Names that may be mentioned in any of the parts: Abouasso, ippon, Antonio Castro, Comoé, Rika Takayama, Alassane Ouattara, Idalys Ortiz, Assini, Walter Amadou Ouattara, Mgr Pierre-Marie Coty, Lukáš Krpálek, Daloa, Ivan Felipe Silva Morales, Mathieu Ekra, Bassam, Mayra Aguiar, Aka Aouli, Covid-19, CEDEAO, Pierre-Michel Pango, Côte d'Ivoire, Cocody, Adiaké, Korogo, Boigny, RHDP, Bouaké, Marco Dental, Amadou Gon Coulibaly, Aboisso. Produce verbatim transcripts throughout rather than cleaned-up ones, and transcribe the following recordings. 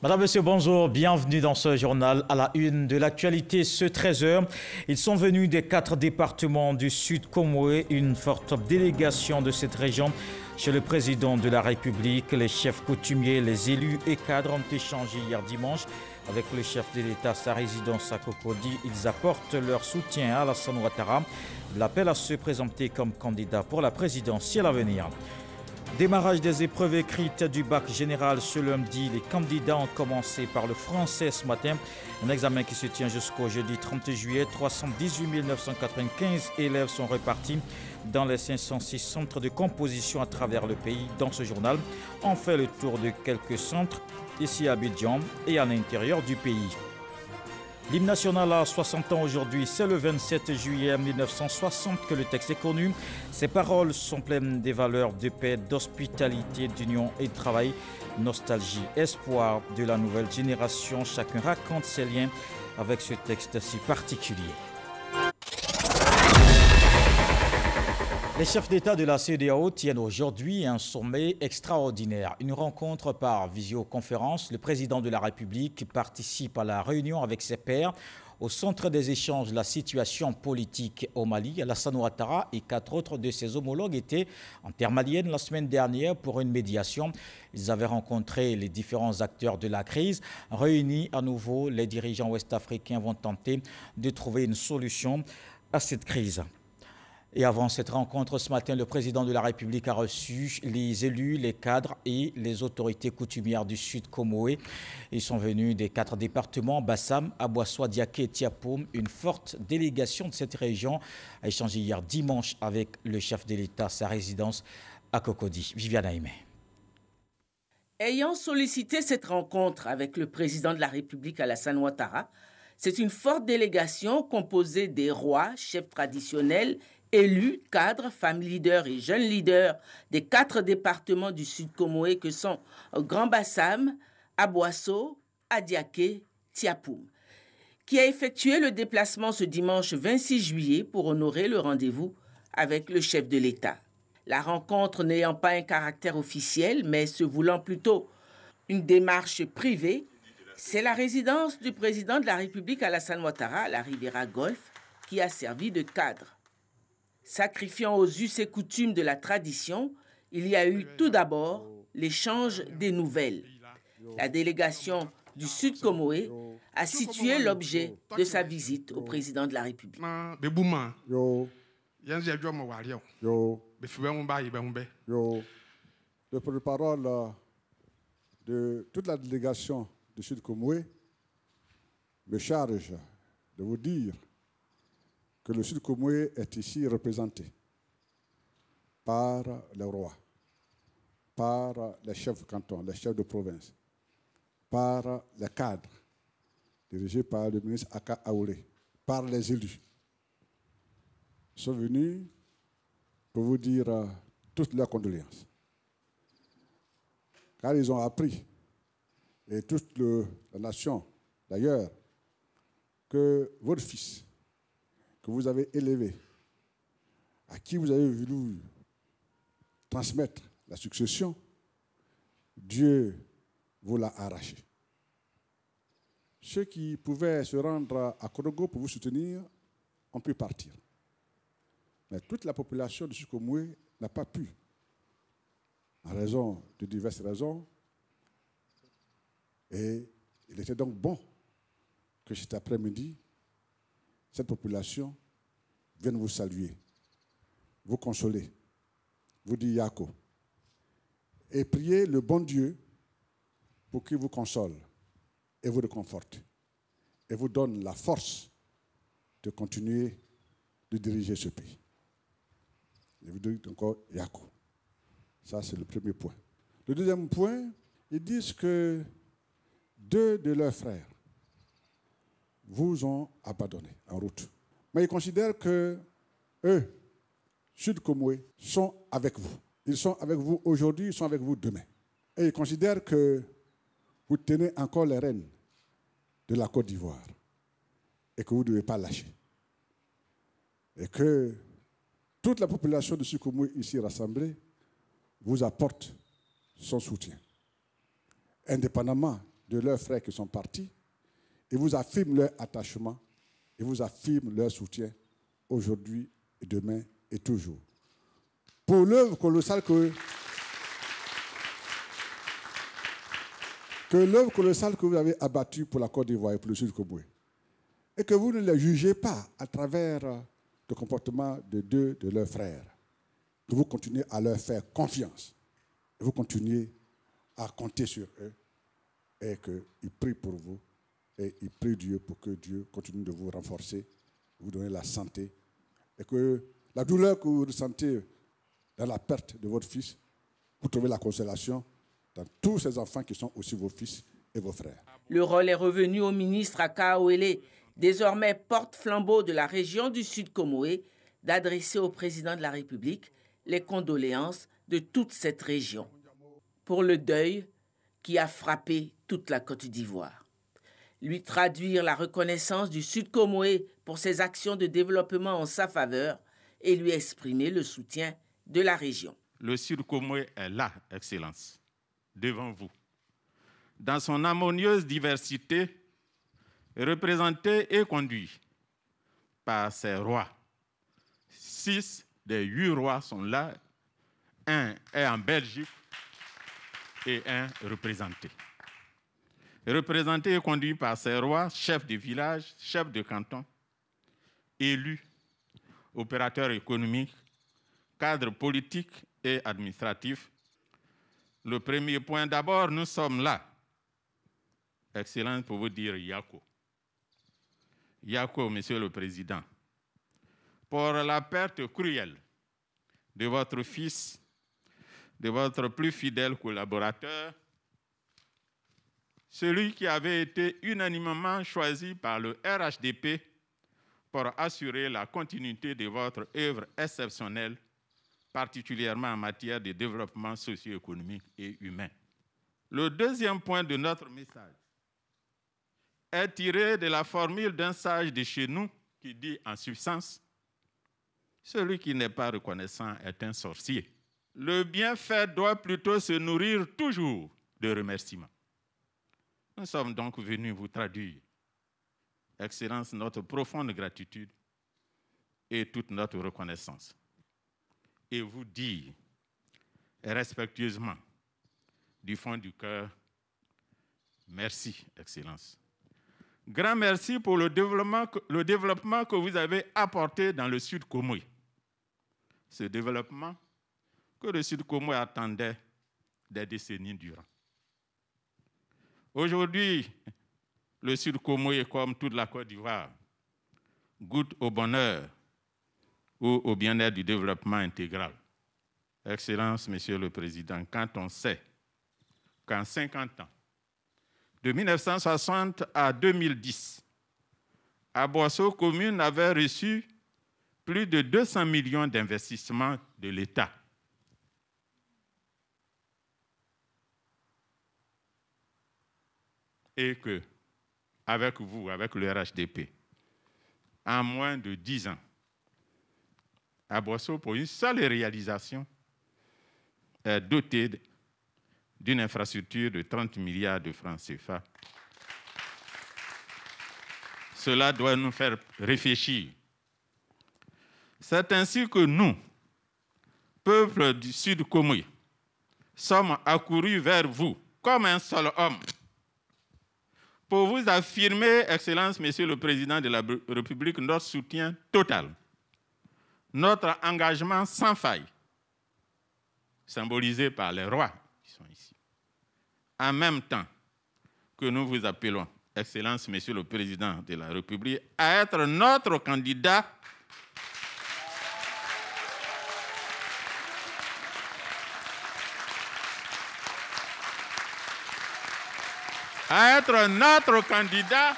Madame, Monsieur, bonjour. Bienvenue dans ce journal à la une de l'actualité ce treize heures. Ils sont venus des quatre départements du Sud Comoé, une forte délégation de cette région. Chez le président de la République, les chefs coutumiers, les élus et cadres ont échangé hier dimanche avec le chef de l'État, sa résidence à Cocody. Ils apportent leur soutien à Alassane Ouattara. L'appel à se présenter comme candidat pour la présidentielle à venir. Démarrage des épreuves écrites du bac général ce lundi. Les candidats ont commencé par le français ce matin. Un examen qui se tient jusqu'au jeudi trente juillet. trois cent dix-huit mille neuf cent quatre-vingt-quinze élèves sont répartis dans les cinq cent six centres de composition à travers le pays. Dans ce journal, on fait le tour de quelques centres ici à Abidjan et à l'intérieur du pays. L'hymne national a soixante ans aujourd'hui, c'est le vingt-sept juillet mille neuf cent soixante que le texte est connu. Ses paroles sont pleines des valeurs de paix, d'hospitalité, d'union et de travail. Nostalgie, espoir de la nouvelle génération, chacun raconte ses liens avec ce texte si particulier. Les chefs d'État de la CEDEAO tiennent aujourd'hui un sommet extraordinaire. Une rencontre par visioconférence. Le président de la République participe à la réunion avec ses pairs. Au centre des échanges, la situation politique au Mali. Alassane Ouattara et quatre autres de ses homologues étaient en terre malienne la semaine dernière pour une médiation. Ils avaient rencontré les différents acteurs de la crise. Réunis à nouveau, les dirigeants ouest-africains vont tenter de trouver une solution à cette crise. Et avant cette rencontre, ce matin, le président de la République a reçu les élus, les cadres et les autorités coutumières du Sud Comoé. Ils sont venus des quatre départements, Bassam, Abouasso, Diaké et Tiapoum. Une forte délégation de cette région a échangé hier dimanche avec le chef de l'État, sa résidence à Cocody. Viviane Aimé. Ayant sollicité cette rencontre avec le président de la République, Alassane Ouattara, c'est une forte délégation composée des rois, chefs traditionnels, élus, cadres, femmes leaders et jeunes leaders des quatre départements du Sud Comoé que sont Grand Bassam, Abouasso, Adiaké, Tiapoum, qui a effectué le déplacement ce dimanche vingt-six juillet pour honorer le rendez-vous avec le chef de l'État. La rencontre n'ayant pas un caractère officiel, mais se voulant plutôt une démarche privée, c'est la résidence du président de la République Alassane Ouattara à la Riviera Golfe qui a servi de cadre. Sacrifiant aux us et coutumes de la tradition, il y a eu tout d'abord l'échange des nouvelles. La délégation du Sud Comoé a situé l'objet de sa visite au président de la République. Le porte-parole de toute la délégation du Sud Comoé me charge de vous dire que le Sud Comoé est ici représenté par les rois, par les chefs de canton, les chefs de province, par les cadres, dirigés par le ministre Aka Aouli, par les élus. Ils sont venus pour vous dire toutes leurs condoléances. Car ils ont appris, et toute le, la nation d'ailleurs, que votre fils, que vous avez élevé, à qui vous avez voulu transmettre la succession, Dieu vous l'a arraché. Ceux qui pouvaient se rendre à Korogo pour vous soutenir ont pu partir. Mais toute la population de Sud Comoé n'a pas pu, en raison de diverses raisons. Et il était donc bon que cet après-midi, cette population vient vous saluer, vous consoler, vous dire Yako, et prier le bon Dieu pour qu'il vous console et vous réconforte et vous donne la force de continuer de diriger ce pays. Je vous dis encore Yako. Ça, c'est le premier point. Le deuxième point, ils disent que deux de leurs frères vous ont abandonné en route. Mais ils considèrent que eux, Sud Comoé, sont avec vous. Ils sont avec vous aujourd'hui, ils sont avec vous demain. Et ils considèrent que vous tenez encore les rênes de la Côte d'Ivoire et que vous ne devez pas lâcher. Et que toute la population de Sud Comoé ici rassemblée vous apporte son soutien, indépendamment de leurs frères qui sont partis. Ils vous affirment leur attachement, ils vous affirment leur soutien aujourd'hui, demain et toujours. Pour l'œuvre colossale que, que l'œuvre colossale que vous avez abattue pour la Côte d'Ivoire et pour le Sud Cambodge, et que vous ne les jugez pas à travers le comportement de deux de leurs frères, que vous continuez à leur faire confiance, et vous continuez à compter sur eux, et qu'ils prient pour vous, et ils prient Dieu pour que Dieu continue de vous renforcer, vous donner la santé, et que la douleur que vous ressentez dans la perte de votre fils, vous trouvez la consolation dans tous ces enfants qui sont aussi vos fils et vos frères. Le rôle est revenu au ministre Aka Aouli, désormais porte-flambeau de la région du Sud Comoé, d'adresser au président de la République les condoléances de toute cette région pour le deuil qui a frappé toute la Côte d'Ivoire. Lui traduire la reconnaissance du Sud Comoé pour ses actions de développement en sa faveur et lui exprimer le soutien de la région. Le Sud Comoé est là, Excellence, devant vous. Dans son harmonieuse diversité, représenté et conduit par ses rois. Six des huit rois sont là, un est en Belgique et un représenté. Représenté et conduit par ses rois, chefs de village, chefs de canton, élus, opérateurs économiques, cadres politiques et administratifs. Le premier point d'abord, nous sommes là, Excellence, pour vous dire Yako. Yako, Monsieur le Président, pour la perte cruelle de votre fils, de votre plus fidèle collaborateur, celui qui avait été unanimement choisi par le R H D P pour assurer la continuité de votre œuvre exceptionnelle, particulièrement en matière de développement socio-économique et humain. Le deuxième point de notre message est tiré de la formule d'un sage de chez nous qui dit en substance, celui qui n'est pas reconnaissant est un sorcier. Le bienfait doit plutôt se nourrir toujours de remerciements. Nous sommes donc venus vous traduire, Excellence, notre profonde gratitude et toute notre reconnaissance. Et vous dire respectueusement du fond du cœur, merci, Excellence. Grand merci pour le développement, le développement que vous avez apporté dans le Sud Comoé. Ce développement que le Sud Comoé attendait des décennies durant. Aujourd'hui, le Sud Comoé, comme toute la Côte d'Ivoire, goûte au bonheur ou au bien-être du développement intégral. Excellence, Monsieur le Président, quand on sait qu'en cinquante ans, de mille neuf cent soixante à deux mille dix, Aboisso Commune avait reçu plus de deux cents millions d'investissements de l'État. Et que, avec vous, avec le R H D P, en moins de dix ans, Aboisso, pour une seule réalisation, est doté de d'une infrastructure de trente milliards de francs C F A. Cela doit nous faire réfléchir. C'est ainsi que nous, peuple du Sud Comoé, sommes accourus vers vous comme un seul homme pour vous affirmer, Excellence, Monsieur le Président de la République, notre soutien total, notre engagement sans faille, symbolisé par les rois, sont ici. En même temps que nous vous appelons, Excellence, Monsieur le Président de la République, à être notre candidat à être notre candidat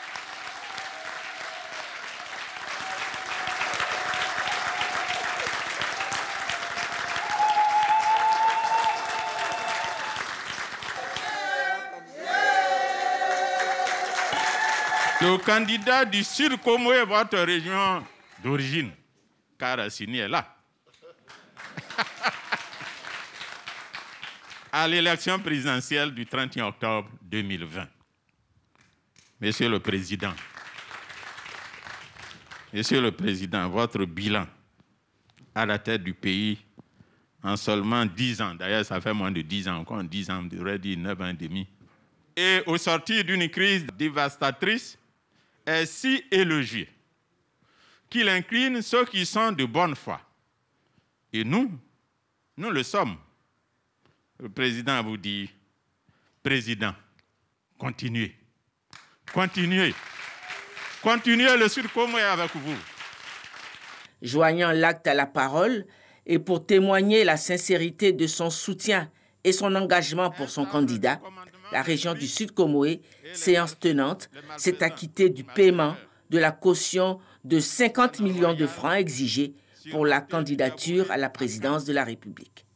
le candidat du Sud Comoé, votre région d'origine, car Assini est là, à l'élection présidentielle du trente et un octobre deux mille vingt. Monsieur le Président, Monsieur le Président, votre bilan à la tête du pays en seulement dix ans, d'ailleurs ça fait moins de dix ans, encore dix ans, on aurait dit neuf ans et demi, et au sortir d'une crise dévastatrice, est si élogieux qu'il incline ceux qui sont de bonne foi. Et nous, nous le sommes. Le président vous dit, président, continuez, continuez, continuez, le Sud-Commun est avec vous. Joignant l'acte à la parole et pour témoigner la sincérité de son soutien et son engagement pour son candidat, la région du Sud-Comoé, séance tenante, s'est acquittée du paiement de la caution de cinquante millions de francs exigés pour la candidature à la présidence de la République.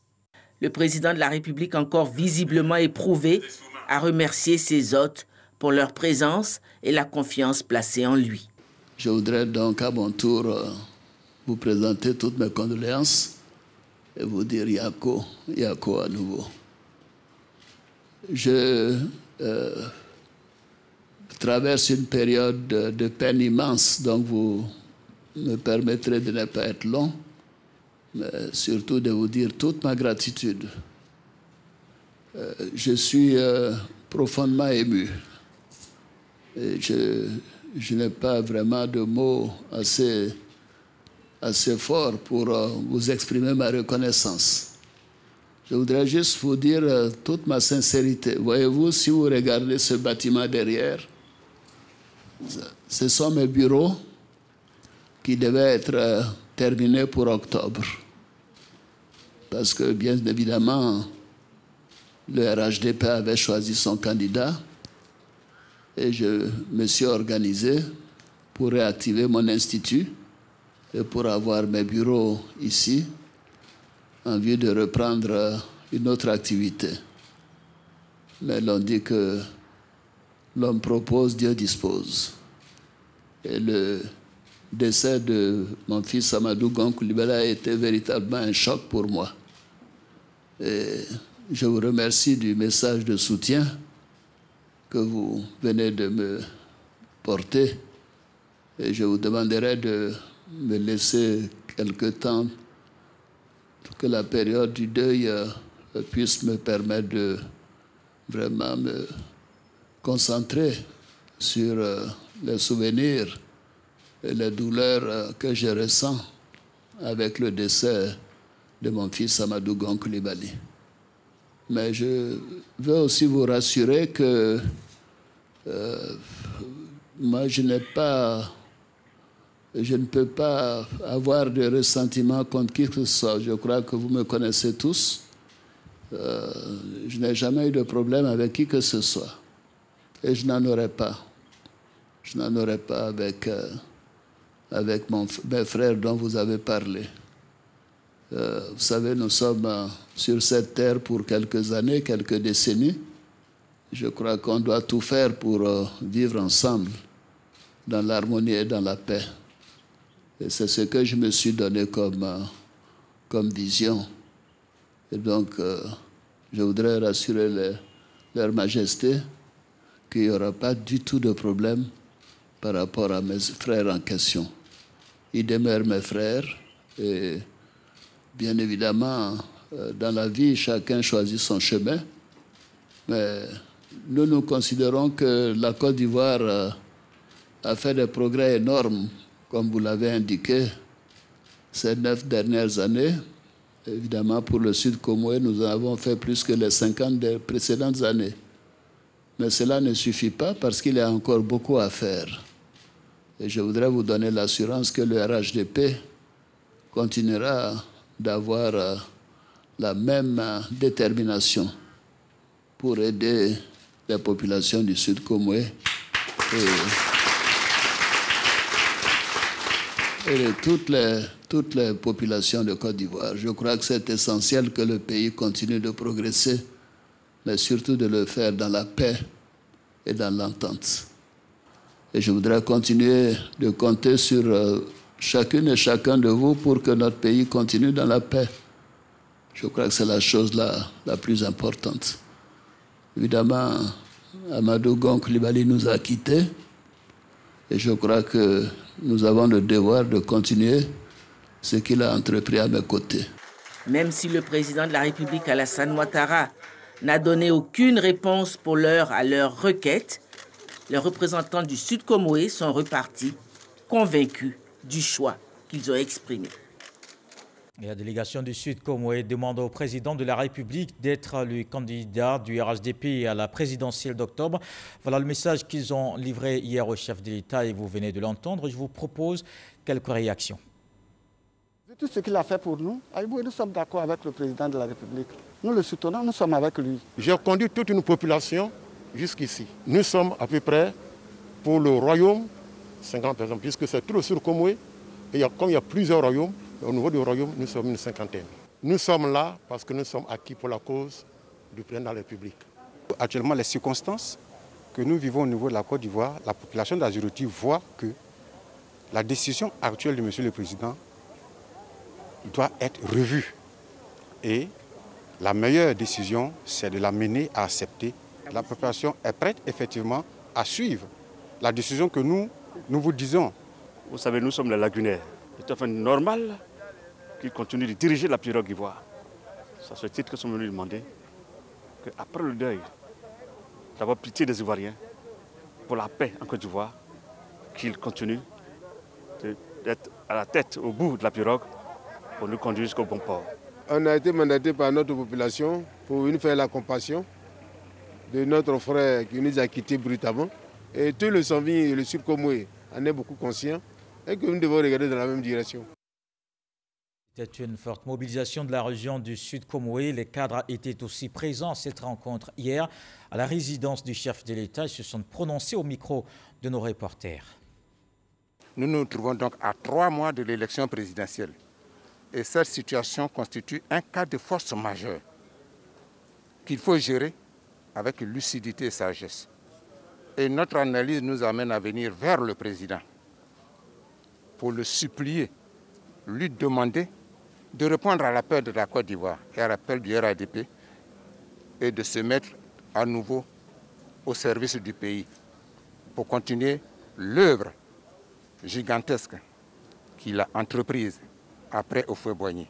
Le président de la République, encore visiblement éprouvé, a remercié ses hôtes pour leur présence et la confiance placée en lui. Je voudrais donc à mon tour vous présenter toutes mes condoléances et vous dire Yako, Yako à nouveau. Je euh, traverse une période de, de peine immense, donc vous me permettrez de ne pas être long, mais surtout de vous dire toute ma gratitude. Euh, je suis euh, profondément ému. Et je je n'ai pas vraiment de mots assez, assez forts pour euh, vous exprimer ma reconnaissance. Je voudrais juste vous dire euh, toute ma sincérité. Voyez-vous, si vous regardez ce bâtiment derrière, ce sont mes bureaux qui devaient être euh, terminés pour octobre. Parce que, bien évidemment, le R H D P avait choisi son candidat et je me suis organisé pour réactiver mon institut et pour avoir mes bureaux ici, en vue de reprendre une autre activité. Mais l'on dit que l'homme propose, Dieu dispose. Et le décès de mon fils Amadou Gon Coulibaly a été véritablement un choc pour moi. Et je vous remercie du message de soutien que vous venez de me porter. Et je vous demanderai de me laisser quelque temps pour que la période du deuil euh, puisse me permettre de vraiment me concentrer sur euh, les souvenirs et les douleurs euh, que je ressens avec le décès de mon fils Amadou Gon Coulibaly. Mais je veux aussi vous rassurer que euh, moi, je n'ai pas... Je ne peux pas avoir de ressentiment contre qui que ce soit. Je crois que vous me connaissez tous. Euh, je n'ai jamais eu de problème avec qui que ce soit. Et je n'en aurai pas. Je n'en aurai pas avec, euh, avec mon, mes frères dont vous avez parlé. Euh, vous savez, nous sommes euh, sur cette terre pour quelques années, quelques décennies. Je crois qu'on doit tout faire pour euh, vivre ensemble, dans l'harmonie et dans la paix. Et c'est ce que je me suis donné comme, euh, comme vision. Et donc, euh, je voudrais rassurer les, leur majesté qu'il n'y aura pas du tout de problème par rapport à mes frères en question. Ils demeurent mes frères et, bien évidemment, euh, dans la vie, chacun choisit son chemin. Mais nous, nous considérons que la Côte d'Ivoire euh, a fait des progrès énormes. Comme vous l'avez indiqué, ces neuf dernières années, évidemment pour le Sud-Comoé, nous en avons fait plus que les cinquante des précédentes années. Mais cela ne suffit pas parce qu'il y a encore beaucoup à faire. Et je voudrais vous donner l'assurance que le R H D P continuera d'avoir la même détermination pour aider la population du Sud-Comoé. Et... et de toutes les, toutes les populations de Côte d'Ivoire. Je crois que c'est essentiel que le pays continue de progresser, mais surtout de le faire dans la paix et dans l'entente. Et je voudrais continuer de compter sur euh, chacune et chacun de vous pour que notre pays continue dans la paix. Je crois que c'est la chose la, la plus importante. Évidemment, Amadou Gon Coulibaly nous a quittés et je crois que nous avons le devoir de continuer ce qu'il a entrepris à mes côtés. Même si le président de la République, Alassane Ouattara, n'a donné aucune réponse pour l'heure à leur requête, les représentants du Sud-Comoé sont repartis convaincus du choix qu'ils ont exprimé. Et la délégation du Sud-Comoé demande au président de la République d'être le candidat du R H D P à la présidentielle d'octobre. Voilà le message qu'ils ont livré hier au chef de l'État et vous venez de l'entendre. Je vous propose quelques réactions. De tout ce qu'il a fait pour nous, nous sommes d'accord avec le président de la République. Nous le soutenons, nous sommes avec lui. J'ai conduit toute une population jusqu'ici. Nous sommes à peu près, pour le royaume, cinquante personnes, puisque c'est tout le Sud-Comoé. Et comme il y a plusieurs royaumes, au niveau du royaume, nous sommes une cinquantaine. Nous sommes là parce que nous sommes acquis pour la cause du président de la République. Actuellement, les circonstances que nous vivons au niveau de la Côte d'Ivoire, la population d'Azuriti voit que la décision actuelle de M. le Président doit être revue. Et la meilleure décision, c'est de l'amener à accepter. La population est prête effectivement à suivre la décision que nous, nous vous disons. Vous savez, nous sommes les lagunaires. C'est tout à fait normal qu'il continue de diriger la pirogue ivoire. C'est à ce titre que nous sommes venus demander qu'après le deuil, d'avoir pitié des Ivoiriens pour la paix en Côte d'Ivoire, qu'il continue d'être à la tête, au bout de la pirogue, pour nous conduire jusqu'au bon port. On a été mandaté par notre population pour nous faire la compassion de notre frère qui nous a quittés brutalement. Et tout le sang et le Sud-Comoé en est beaucoup conscient. Et que nous devons regarder dans la même direction. C'était une forte mobilisation de la région du Sud-Comoé. Les cadres étaient aussi présents à cette rencontre hier à la résidence du chef de l'État. Ils se sont prononcés au micro de nos reporters. Nous nous trouvons donc à trois mois de l'élection présidentielle. Et cette situation constitue un cas de force majeure qu'il faut gérer avec lucidité et sagesse. Et notre analyse nous amène à venir vers le président. Pour le supplier, lui demander de répondre à l'appel de la Côte d'Ivoire et à l'appel du R H D P et de se mettre à nouveau au service du pays pour continuer l'œuvre gigantesque qu'il a entreprise après au feu Boigny.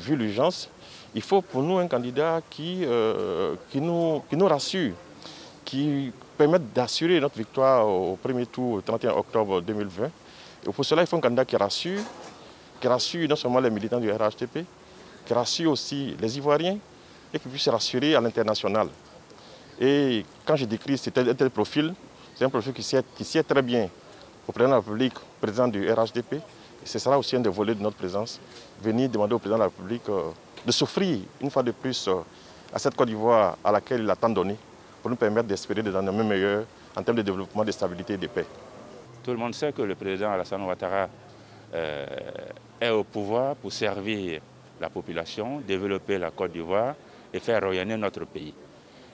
Vu l'urgence, il faut pour nous un candidat qui, euh, qui, nous, qui nous rassure, qui permette d'assurer notre victoire au premier tour le trente et un octobre deux mille vingt. Et pour cela, il faut un candidat qui rassure, qui rassure non seulement les militants du R H D P, qui rassure aussi les Ivoiriens et qui puisse rassurer à l'international. Et quand je décris ce tel, tel profil, c'est un profil qui sied qui très bien au président de la République, au président du R H D P. Et ce sera aussi un des volets de notre présence, venir demander au président de la République euh, de s'offrir une fois de plus euh, à cette Côte d'Ivoire à laquelle il a tant donné pour nous permettre d'espérer des lendemains meilleurs en termes de développement, de stabilité et de paix. Tout le monde sait que le président Alassane Ouattara euh, est au pouvoir pour servir la population, développer la Côte d'Ivoire et faire rayonner notre pays.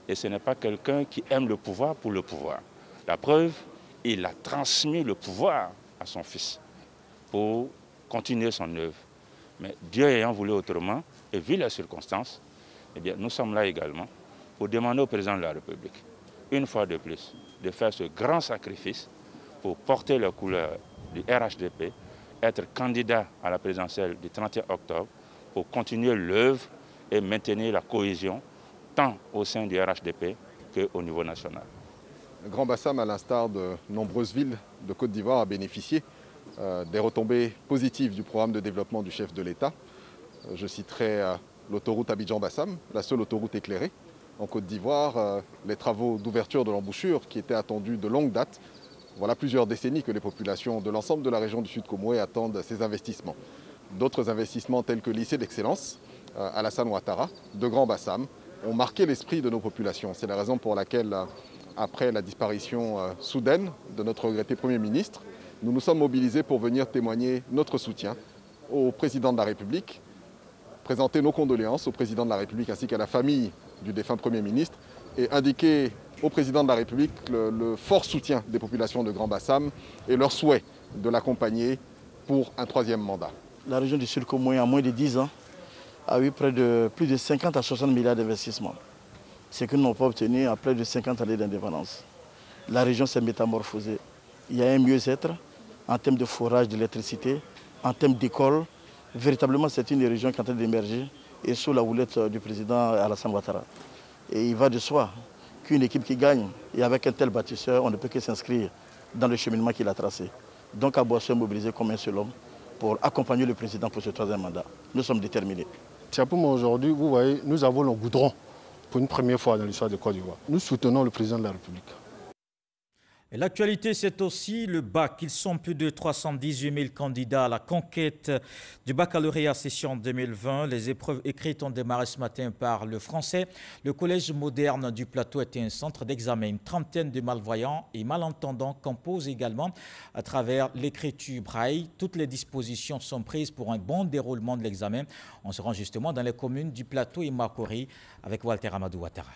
Et ce n'est pas quelqu'un qui aime le pouvoir pour le pouvoir. La preuve, il a transmis le pouvoir à son fils pour continuer son œuvre. Mais Dieu ayant voulu autrement, et vu les circonstances, eh bien, nous sommes là également pour demander au président de la République, une fois de plus, de faire ce grand sacrifice pour porter les couleurs du R H D P, être candidat à la présidentielle du trente et un octobre pour continuer l'œuvre et maintenir la cohésion tant au sein du R H D P qu'au niveau national. Le Grand Bassam, à l'instar de nombreuses villes de Côte d'Ivoire, a bénéficié euh, des retombées positives du programme de développement du chef de l'État. Je citerai euh, l'autoroute Abidjan-Bassam, la seule autoroute éclairée en Côte d'Ivoire, euh, les travaux d'ouverture de l'embouchure qui étaient attendus de longue date. Voilà plusieurs décennies que les populations de l'ensemble de la région du Sud-Comoé attendent ces investissements. D'autres investissements tels que lycée d'excellence, euh, Alassane Ouattara, de Grand Bassam, ont marqué l'esprit de nos populations. C'est la raison pour laquelle, euh, après la disparition euh, soudaine de notre regretté Premier ministre, nous nous sommes mobilisés pour venir témoigner notre soutien au président de la République, présenter nos condoléances au président de la République ainsi qu'à la famille du défunt Premier ministre et indiquer au président de la République le, le fort soutien des populations de Grand Bassam et leur souhait de l'accompagner pour un troisième mandat. La région du Sud-Comoé, en moins de dix ans, a eu près de plus de cinquante à soixante milliards d'investissements. ce que nous n'avons pas obtenu après de cinquante années d'indépendance. La région s'est métamorphosée. Il y a un mieux-être en termes de forage, d'électricité, en termes d'école. Véritablement, c'est une région qui est en train d'émerger et sous la houlette du président Alassane Ouattara. Et il va de soi qu'une équipe qui gagne et avec un tel bâtisseur, on ne peut que s'inscrire dans le cheminement qu'il a tracé. Donc, Aboisso est mobilisé comme un seul homme pour accompagner le président pour ce troisième mandat. Nous sommes déterminés. C'est pour moi aujourd'hui, vous voyez, nous avons le goudron pour une première fois dans l'histoire de Côte d'Ivoire. Nous soutenons le président de la République. L'actualité, c'est aussi le bac. Ils sont plus de trois cent dix-huit mille candidats à la conquête du baccalauréat session deux mille vingt. Les épreuves écrites ont démarré ce matin par le français. Le collège moderne du plateau était un centre d'examen. Une trentaine de malvoyants et malentendants composent également à travers l'écriture braille. Toutes les dispositions sont prises pour un bon déroulement de l'examen. On se rend justement dans les communes du plateau et Makori avec Walter Amadou Ouattara.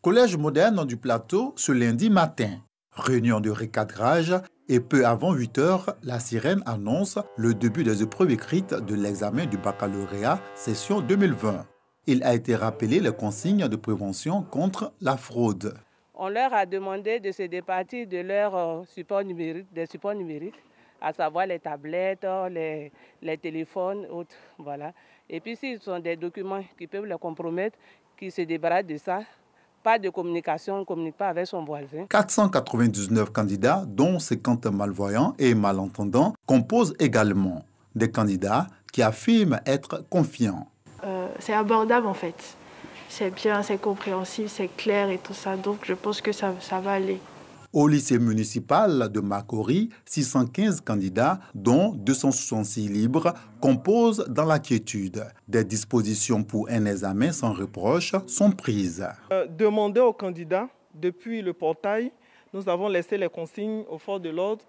Collège moderne du plateau ce lundi matin. Réunion de recadrage et peu avant huit heures, la sirène annonce le début des épreuves écrites de l'examen du baccalauréat session deux mille vingt. Il a été rappelé les consignes de prévention contre la fraude. On leur a demandé de se départir de leurs supports numériques, des supports numériques, à savoir les tablettes, les, les téléphones, autres. Voilà. Et puis s'ils ont des documents qui peuvent les compromettre, qu'ils se débarrassent de ça. Pas de communication, on ne communique pas avec son voisin. quatre cent quatre-vingt-dix-neuf candidats, dont cinquante malvoyants et malentendants, composent également des candidats qui affirment être confiants. Euh, c'est abordable en fait. C'est bien, c'est compréhensible, c'est clair et tout ça. Donc je pense que ça, ça va aller. Au lycée municipal de Makori, six cent quinze candidats, dont deux cent soixante-six libres, composent dans la quiétude. Des dispositions pour un examen sans reproche sont prises. Euh, demander aux candidats, depuis le portail, nous avons laissé les consignes aux forces de l'ordre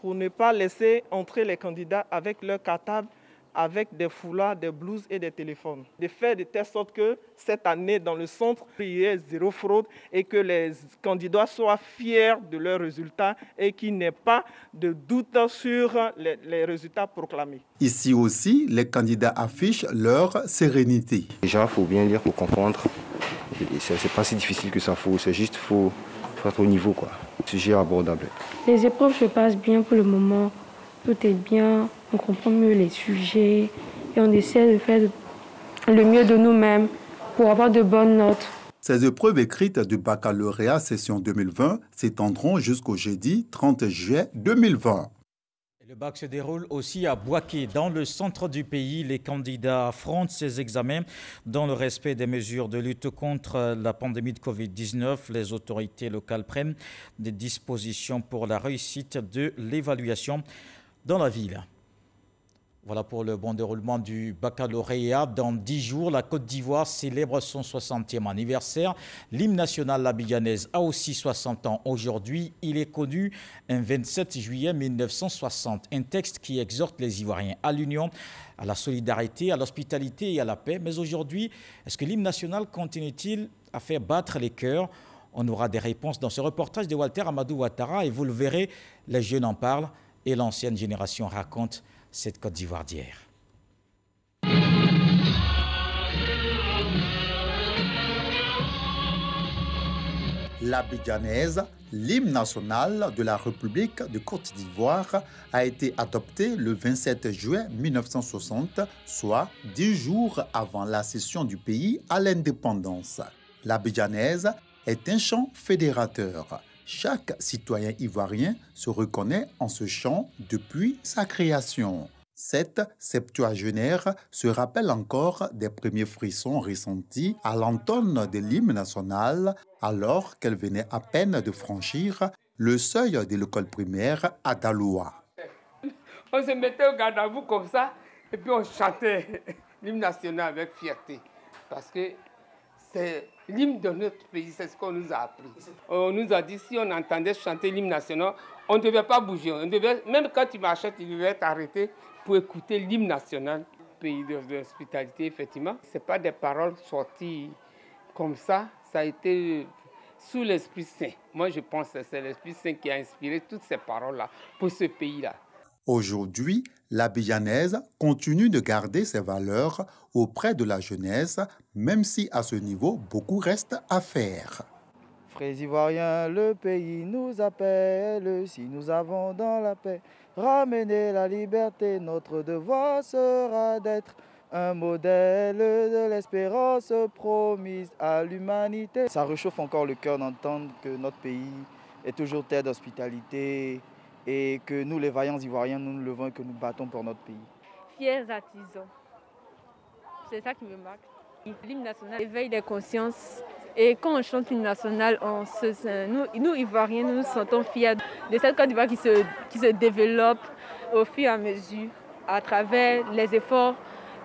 pour ne pas laisser entrer les candidats avec leur cartable, avec des foulards, des blouses et des téléphones. De faire de telle sorte que cette année, dans le centre, il y ait zéro fraude et que les candidats soient fiers de leurs résultats et qu'il n'y ait pas de doute sur les, les résultats proclamés. Ici aussi, les candidats affichent leur sérénité. Déjà, il faut bien lire pour comprendre. Ce n'est pas si difficile que ça, faut. C'est juste qu'il faut, faut être au niveau, quoi. Sujet abordable. Les épreuves se passent bien pour le moment. Tout est bien, on comprend mieux les sujets et on essaie de faire le mieux de nous-mêmes pour avoir de bonnes notes. Ces épreuves écrites du baccalauréat session deux mille vingt s'étendront jusqu'au jeudi trente juillet deux mille vingt. Le bac se déroule aussi à Bouaké. Dans le centre du pays, les candidats affrontent ces examens dans le respect des mesures de lutte contre la pandémie de Covid dix-neuf. Les autorités locales prennent des dispositions pour la réussite de l'évaluation dans la ville. Voilà pour le bon déroulement du baccalauréat. Dans dix jours, la Côte d'Ivoire célèbre son soixantième anniversaire. L'hymne national l'Abidjanaise a aussi soixante ans. Aujourd'hui, il est connu un vingt-sept juillet mille neuf cent soixante. Un texte qui exhorte les Ivoiriens à l'union, à la solidarité, à l'hospitalité et à la paix. Mais aujourd'hui, est-ce que l'hymne national continue-t-il à faire battre les cœurs? On aura des réponses dans ce reportage de Walter Amadou Ouattara. Et vous le verrez, les jeunes en parlent. Et l'ancienne génération raconte cette Côte d'Ivoire d'hier. L'Abidjanaise, l'hymne national de la République de Côte d'Ivoire, a été adopté le vingt-sept juillet mille neuf cent soixante, soit dix jours avant la cession du pays à l'indépendance. L'Abidjanaise est un chant fédérateur. Chaque citoyen ivoirien se reconnaît en ce chant depuis sa création. Cette septuagénaire se rappelle encore des premiers frissons ressentis à l'entonne de l'hymne national alors qu'elle venait à peine de franchir le seuil de l'école primaire à Daloa. On se mettait au garde-à-vous comme ça et puis on chantait l'hymne national avec fierté parce que c'est l'hymne de notre pays, c'est ce qu'on nous a appris. On nous a dit, si on entendait chanter l'hymne national, on ne devait pas bouger. On devait, même quand tu marchais, tu devais t'arrêter pour écouter l'hymne national. Pays de, de l'hospitalité, effectivement. Ce n'est pas des paroles sorties comme ça. Ça a été sous l'Esprit Saint. Moi, je pense que c'est l'Esprit Saint qui a inspiré toutes ces paroles-là pour ce pays-là. Aujourd'hui, l'Abidjanaise continue de garder ses valeurs auprès de la jeunesse, même si à ce niveau, beaucoup reste à faire. Frères Ivoiriens, le pays nous appelle, si nous avons dans la paix ramener la liberté, notre devoir sera d'être un modèle de l'espérance promise à l'humanité. Ça réchauffe encore le cœur d'entendre que notre pays est toujours terre d'hospitalité et que nous, les vaillants Ivoiriens, nous nous levons et que nous battons pour notre pays. Fiers artisans, c'est ça qui me marque. L'hymne national éveille les consciences et quand on chante l'hymne national, on se, nous, nous Ivoiriens, nous nous sentons fiers de cette Côte d'Ivoire qui se, qui se développe au fur et à mesure à travers les efforts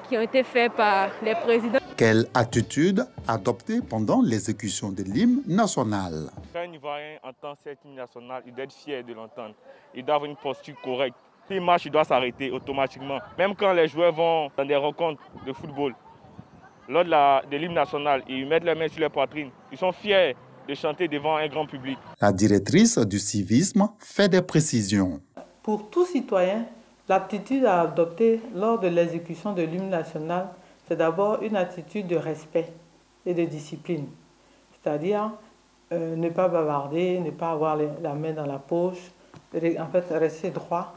qui ont été faits par les présidents. Quelle attitude adoptée pendant l'exécution de l'hymne national? Quand un Ivoirien entend cet hymne national, il doit être fier de l'entendre. Il doit avoir une posture correcte. S'il marche, il doit s'arrêter automatiquement. Même quand les joueurs vont dans des rencontres de football, lors de l'hymne national, ils mettent les mains sur leur poitrine. Ils sont fiers de chanter devant un grand public. La directrice du civisme fait des précisions. Pour tout citoyen, l'aptitude à adopter lors de l'exécution de l'hymne national, c'est d'abord une attitude de respect et de discipline. C'est-à-dire euh, ne pas bavarder, ne pas avoir les, la main dans la poche, en fait rester droit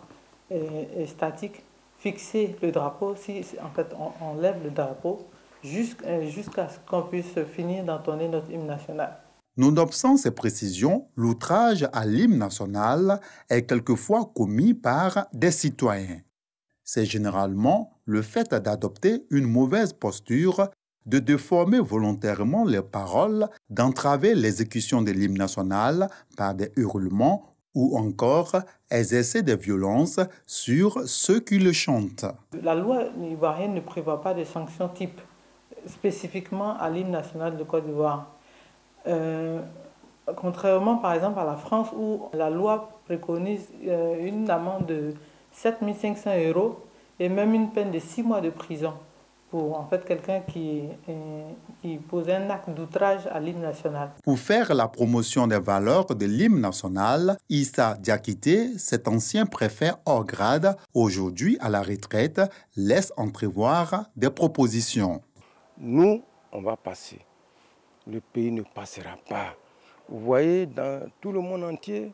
et, et statique, fixer le drapeau, si en fait on, on lève le drapeau, jusqu'à jusqu ce qu'on puisse finir d'entonner notre hymne national. Nonobstant ces précisions, l'outrage à l'hymne national est quelquefois commis par des citoyens. C'est généralement le fait d'adopter une mauvaise posture, de déformer volontairement les paroles, d'entraver l'exécution de l'hymne national par des hurlements ou encore exercer des violences sur ceux qui le chantent. La loi ivoirienne ne prévoit pas de sanctions type spécifiquement à l'hymne national de Côte d'Ivoire. Euh, contrairement par exemple à la France où la loi préconise euh, une amende de sept mille cinq cents euros et même une peine de six mois de prison pour en fait quelqu'un qui, euh, qui pose un acte d'outrage à l'hymne national. Pour faire la promotion des valeurs de l'hymne national, Issa Diakite, cet ancien préfet hors grade, aujourd'hui à la retraite, laisse entrevoir des propositions. Nous, on va passer. Le pays ne passera pas. Vous voyez, dans tout le monde entier,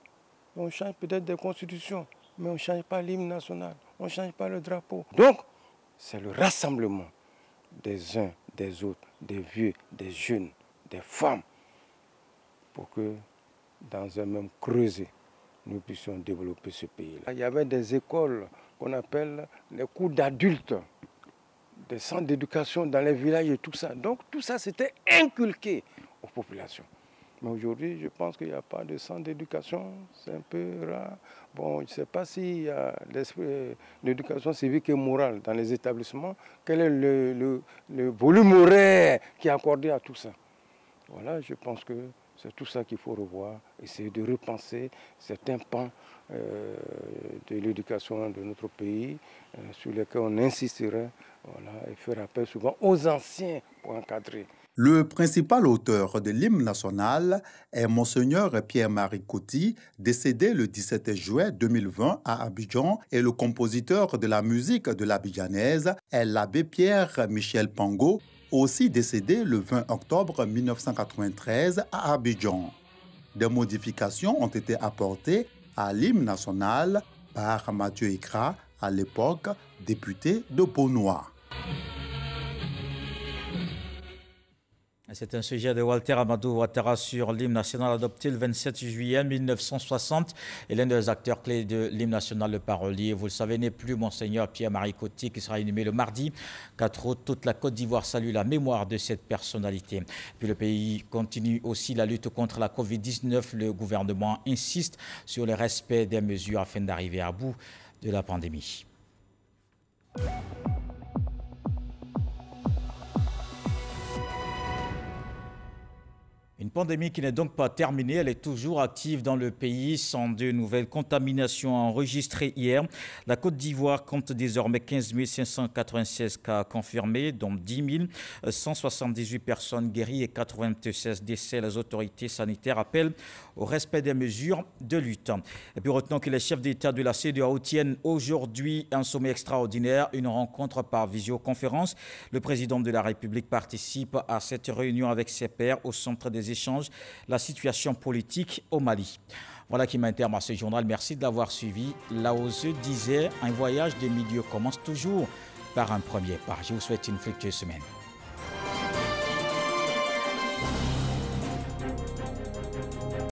on change peut-être des constitutions, mais on ne change pas l'hymne national, on ne change pas le drapeau. Donc, c'est le rassemblement des uns, des autres, des vieux, des jeunes, des femmes, pour que, dans un même creuset, nous puissions développer ce pays-là. Il y avait des écoles qu'on appelle les cours d'adultes, des centres d'éducation dans les villages et tout ça. Donc tout ça, c'était inculqué aux populations. Mais aujourd'hui, je pense qu'il n'y a pas de centre d'éducation, c'est un peu rare. Bon, je ne sais pas s'il y a l'éducation civique et morale dans les établissements, quel est le, le, le volume horaire qui est accordé à tout ça. Voilà, je pense que c'est tout ça qu'il faut revoir, essayer de repenser certains pans euh, de l'éducation de notre pays, euh, sur lesquels on insisterait. Voilà, il fait appel souvent aux anciens pour encadrer. Le principal auteur de l'hymne national est Mgr Pierre-Marie Coty, décédé le dix-sept juillet deux mille vingt à Abidjan, et le compositeur de la musique de l'Abidjanaise est l'abbé Pierre-Michel Pango, aussi décédé le vingt octobre mille neuf cent quatre-vingt-treize à Abidjan. Des modifications ont été apportées à l'hymne national par Mathieu Ekra, à l'époque député de Ponois. C'est un sujet de Walter Amadou Ouattara sur l'hymne national adopté le vingt-sept juillet mille neuf cent soixante. Et l'un des acteurs clés de l'hymne national, le parolier, vous le savez, n'est plus Monseigneur Pierre-Marie Coty, qui sera inhumé le mardi quatre août. Toute la Côte d'Ivoire salue la mémoire de cette personnalité. Puis le pays continue aussi la lutte contre la Covid dix-neuf. Le gouvernement insiste sur le respect des mesures afin d'arriver à bout de la pandémie. pandémie qui n'est donc pas terminée, elle est toujours active dans le pays. cent deux nouvelles contaminations enregistrées hier. La Côte d'Ivoire compte désormais quinze mille cinq cent quatre-vingt-seize cas confirmés, dont dix mille cent soixante-dix-huit personnes guéries et quatre-vingt-seize décès. Les autorités sanitaires appellent au respect des mesures de lutte. Et puis retenons que les chefs d'État de la CEDEAO tiennent aujourd'hui un sommet extraordinaire, une rencontre par visioconférence. Le président de la République participe à cette réunion avec ses pairs au centre des échanges, la situation politique au Mali. Voilà qui m'interroge à ce journal. Merci de l'avoir suivi. Laose disait, un voyage des milieux commence toujours par un premier pas. Je vous souhaite une fructueuse semaine.